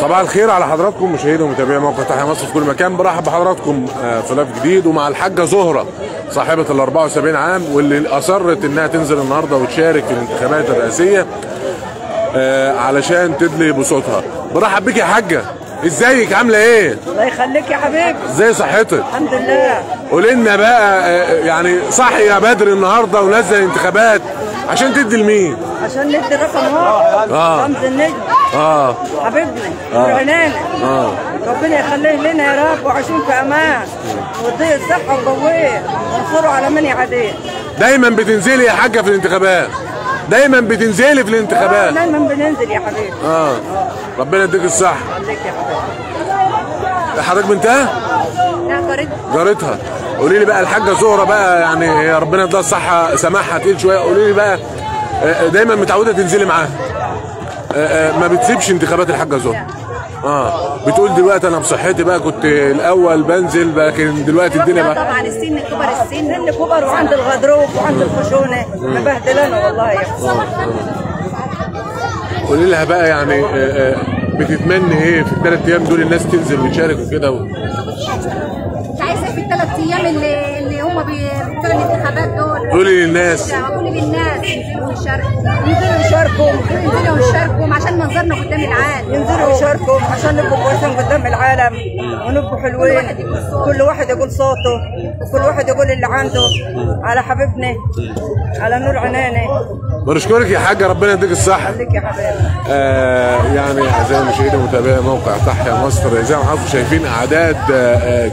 صباح الخير على حضراتكم مشاهدي ومتابعي موقع تحيا مصر في كل مكان. برحب بحضراتكم في لايف جديد ومع الحاجه زهره صاحبه ال 74 عام واللي اصرت انها تنزل النهارده وتشارك في الانتخابات الرئاسيه علشان تدلي بصوتها. برحب بيك يا حاجه، ازيك عامله ايه؟ الله يخليك يا حبيبي. ازاي صحتك؟ الحمد لله. قولي لنا بقى يعني صاحيه بدري النهارده ونازله الانتخابات عشان تدي لمين؟ عشان ندي الرقم اهو رمز النجم. حبيبنا وعنانا. ربنا يخليه لنا يا رب وعايشين في امان واديه صحه وقويه وانصروا على من يعاديه. دايما بتنزلي يا حاجه في الانتخابات. دايما بتنزلي في الانتخابات. دايما بننزل يا حبيبي. ربنا يديك الصحه. يخليك يا حبيبي. حضرتك بنتها؟ لا جارتها. جارتها. قولي لي بقى الحاجه زهره بقى، يعني يا ربنا يديها الصحه، سماحها تقيل شويه. قولي لي بقى دايما متعوده تنزلي معاها، ما بتسيبش انتخابات الحاجه زهره. بتقول دلوقتي انا بصحتي بقى، كنت الاول بنزل لكن دلوقتي الدنيا بقى طبعا السن كبر، السن كبر وعند الغضروف وعند الخشونه مبهدلانا والله يا حسام. قولي لها بقى يعني بتتمني ايه في الثلاث ايام دول الناس تنزل وتشارك وكده مش عايزه في الثلاث ايام اللي هم بتوع الانتخابات دول؟ قولي للناس، قولي للناس ينزلوا يشاركوا، ينزلوا يشاركوا عشان منظرنا قدام العالم، ينزلوا يشاركوا عشان نبقوا كويسين قدام العالم ونبقوا حلوين. كل واحد يقول صوته وكل واحد يقول اللي عنده على حبيبنا على نور عناني. بنشكرك يا حاجه، ربنا يديك الصحه. يخليك يا حبيبي. يعني اعزائي المشاهدين ومتابعي موقع تحيا مصر، زي ما حضراتكم شايفين اعداد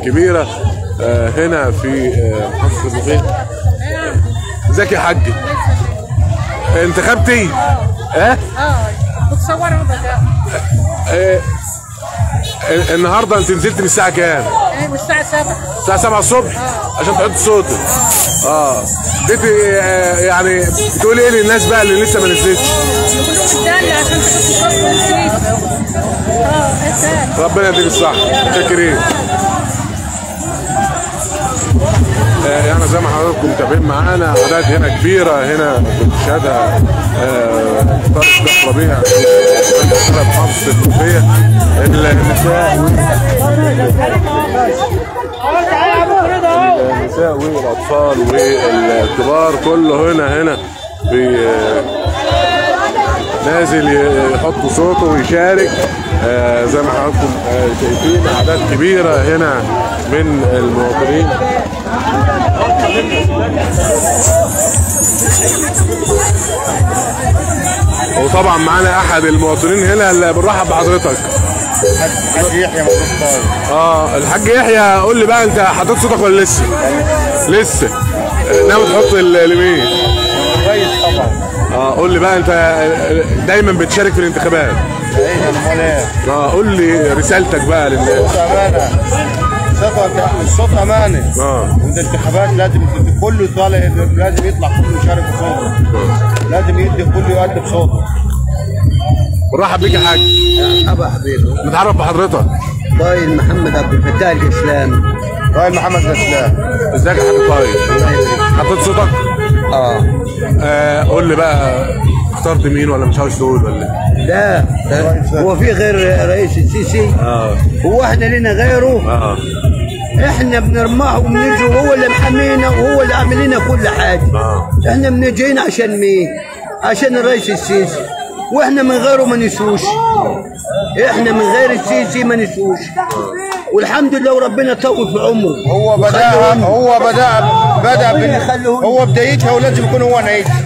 كبيره هنا في محافظه البوفيه. ازيك يا حاج؟ انتخابتي؟ بتصور النهارده انت نزلت من الساعه كام؟ من الساعه 7. الساعه 7 الصبح عشان تحط صوتك. يعني بتقولي ايه للناس بقى اللي لسه ما نزلتش؟ عشان ربنا يديك الصحه. متشكرين. يعني زي ما حضراتكم متابعين معانا اعداد هنا كبيره هنا بنشهدها طريق ربيع في محافظه البوفيه. النساء والاطفال والكبار كله هنا نازل يحط صوته ويشارك. زي ما حضراتكم شايفين اعداد كبيره هنا من المواطنين. وطبعا معانا احد المواطنين هنا اللي بنرحب بحضرتك، الحاج يحيى مبروك طارق. الحاج يحيى، قول لي بقى انت حطيت صوتك ولا لسه؟ لسه. ناوي تحط اليمين؟ كويس طبعا. قول لي بقى انت دايما بتشارك في الانتخابات. قول لي رسالتك بقى للناس. الصوت امانه. والانتخابات لازم كله طالع، لازم يطلع كله يشارك بصوته، لازم يدي كله يؤدي بصوته. برحب بيك يا حاج. مرحبا حبيبي. متعرف بحضرتك؟ طايل محمد عبد الفتاح الاسلام. طايل محمد الاسلام، ازيك يا حاج طايل؟ حطيت صوتك؟ قول لي بقى اخترت مين ولا مش عاوز تقول ولا؟ لا هو في غير رئيس السيسي؟ هو واحدة لنا غيره؟ احنا بنرماه وبنجي وهو اللي محمينا وهو اللي عامل لنا كل حاجة. احنا بنجينا عشان مين؟ عشان الرئيس السيسي، واحنا من غيره ما نسوش. احنا من غير السيسي ما نسوش، والحمد لله وربنا طول في عمره. هو بدايتها ولازم يكون هو نعيدها.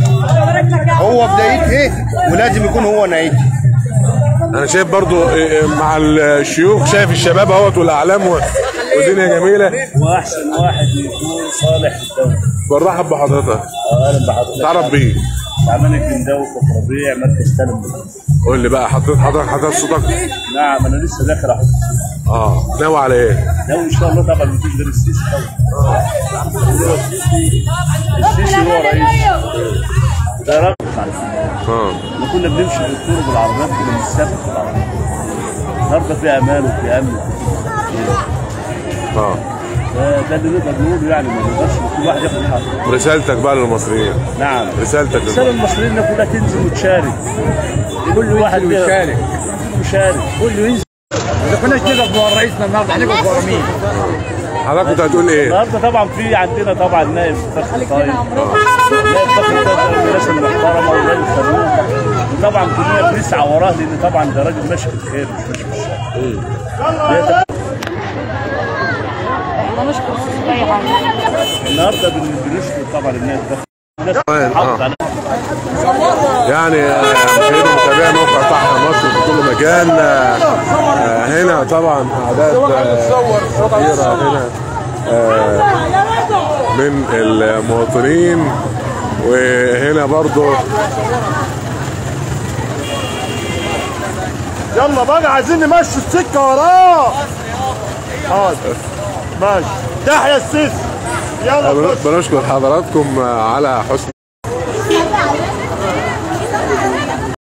هو بدايته ولازم يكون هو نعيد. انا شايف برضو مع الشيوخ، شايف الشباب اهوت والاعلام والدنيا جميله. واحسن واحد يكون صالح للدوله. برحب بحضرتك. اهلا بحضرتك. تعرف بيه؟ تعبانك من دوله ربيع مركز تلم. قول لي بقى حضرتك صوتك؟ نعم انا لسه داخل احط. ناوي على ايه؟ ناوي ان شاء الله طبعا مفيش غير السيسي طبعا. السيسي هو رئيس. ده راجل احنا كنا بنمشي في الطرق بالعربيات، كنا بنستخدم العربيات. النهارده في امان وفي امن. ده اللي نقدر نقوله يعني، ما نقدرش كل واحد ياخد حقه. رسالتك بقى للمصريين؟ نعم، رسالتك للمصريين انها كلها تنزل وتشارك، كل واحد يشارك كله ينزل. ما كناش نقف ورا رئيسنا النهارده، هنقف ورا مين؟ حضرتك كنت هتقول ايه؟ النهارده طبعا في عندنا طبعا نائب فخر الطيب، نائب فخر الطيب من الناس المحترمه ورجال القانون، وطبعا كلنا بنسعى وراه لان طبعا ده راجل ماشي بالخير مش ماشي بالشر. احنا نشكر السيسي اي حاجه. النهارده بنشكر طبعا النائب فخر الناس بتحافظ على يعني خير متابعي موقع تحيا مصر في كل مكان. هنا طبعا اعداد كبيره هنا من المواطنين، وهنا برضو يلا بقى عايزين نمشوا السكه وراه. حاضر ماشي، تحيا السيسي. يلا بنشكر حضراتكم على حسن